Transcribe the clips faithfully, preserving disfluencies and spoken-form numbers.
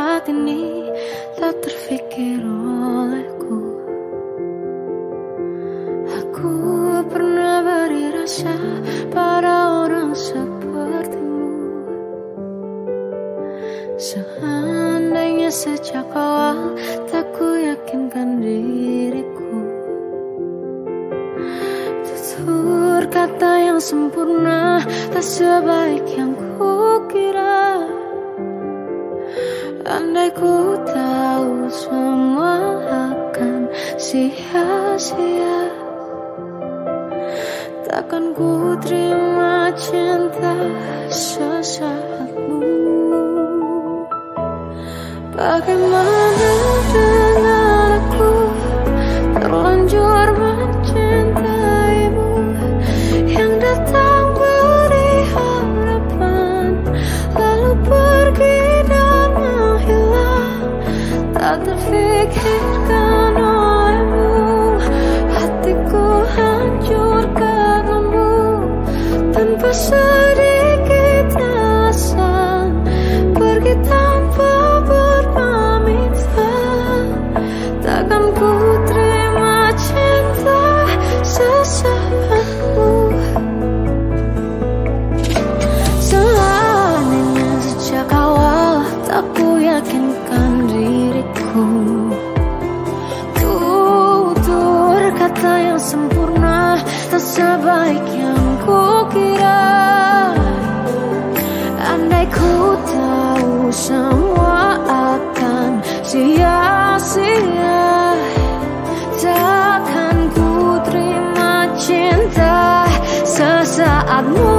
saat ini tak terfikir olehku. Aku pernah beri rasa pada orang sepertimu. Seandainya sejak awal tak ku yakinkan diriku, tutur kata yang sempurna tak sebaik yang kukira. Andai ku tahu semua akan sia-sia, takkan ku terima cinta sesaatmu. Bagaimana dengan aku terlanjur mencintaimu, yang datang beri harapan lalu pergi dan menghilang, tak terfikirkan olehmu. Hatiku hancur karenamu tanpa sedikit alasan, pergi tanpa berpamitan. Takkan ku terima cinta sesaatmu. Seandainya sejak awal tak ku yakinkan diriku, tutur kata yang sempurna tak sebaik yang kukira. Andai ku tahu semua akan sia-sia, takkan ku terima cinta sesaatmu.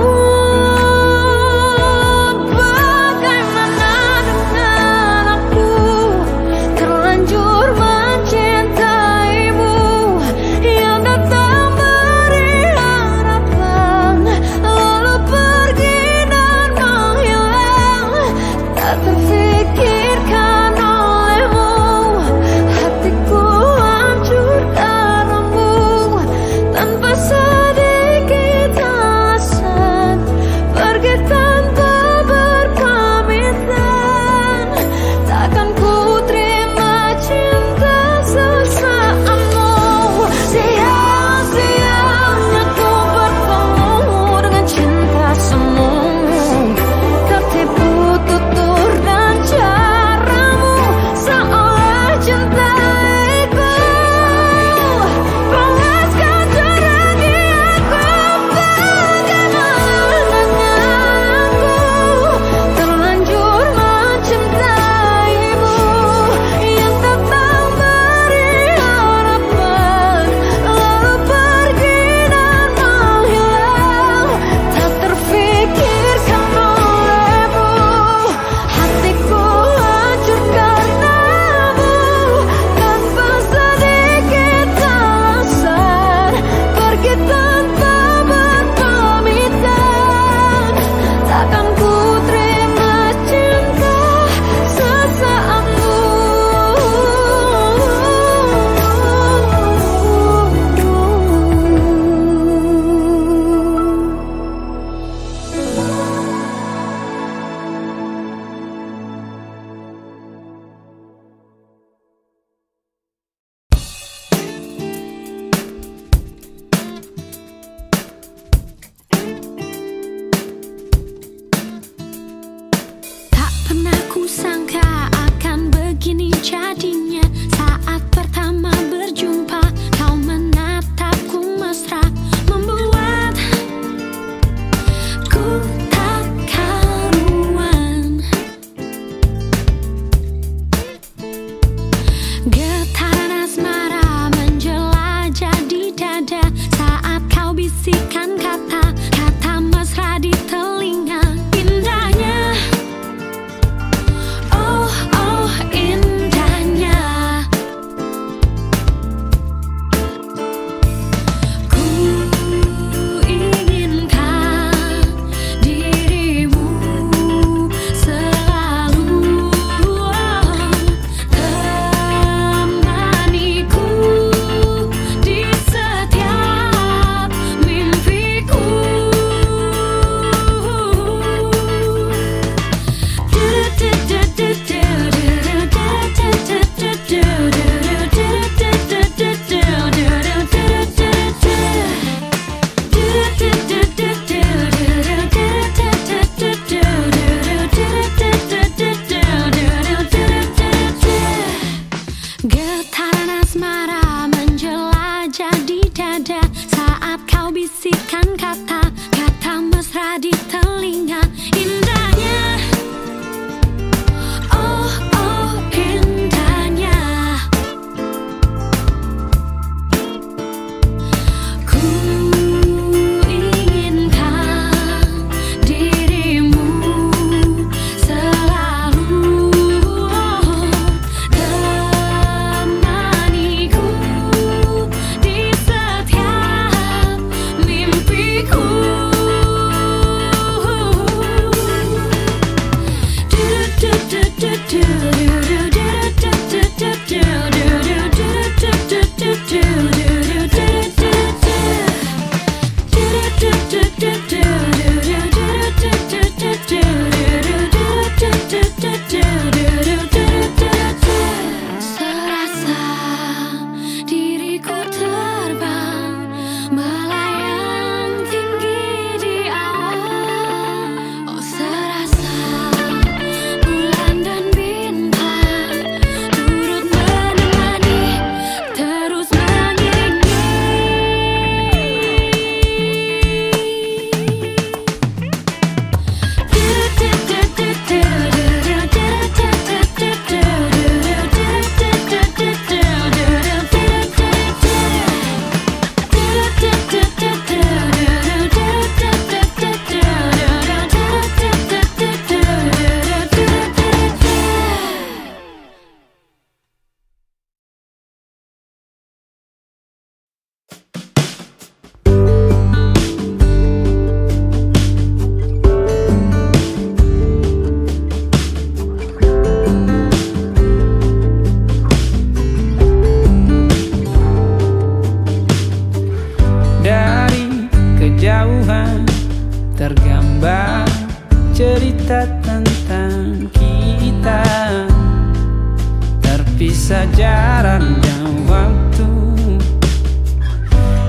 bisa jaraknya waktu.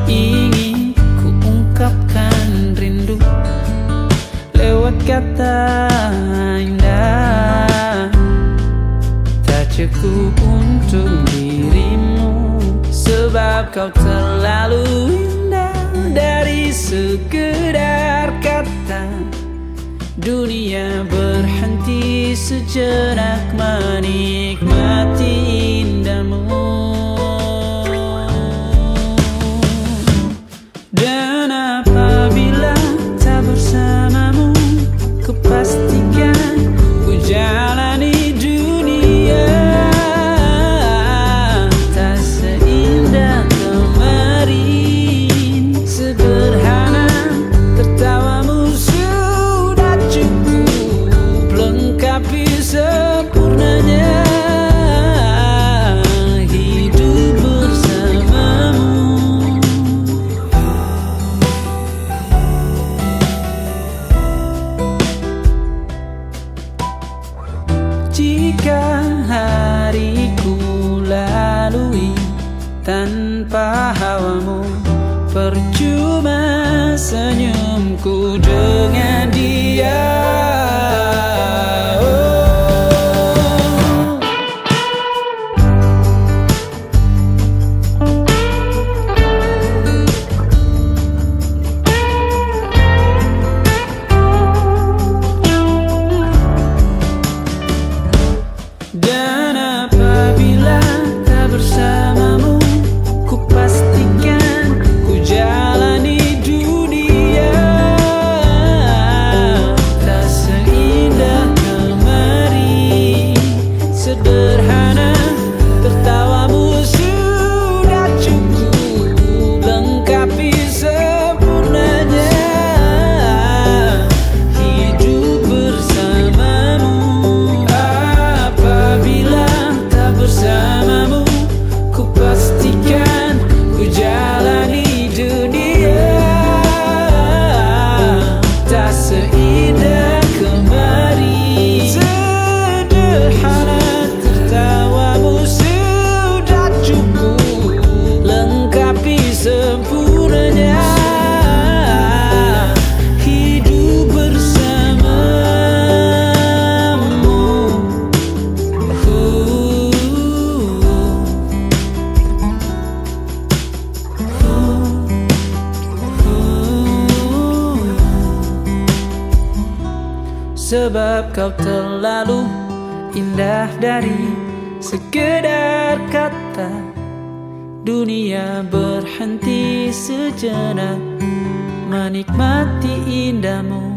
Ingin ku ungkapkan rindu lewat kata indah. Tak cukup untuk dirimu, sebab kau terlalu indah dari sekedar kata. Dunia berhenti sejenak menikmati indahmu, dan apabila tak bersamamu, ku pastikan ku jalani dunia tak seindah kemarin. Sederhana tertawamu sempurnanya, hidup bersamamu. Jika hariku lalui tanpa hawamu, percuma senyumku dengan dia. Sebab kau terlalu indah dari sekedar kata. Dunia berhenti sejenak menikmati indahmu.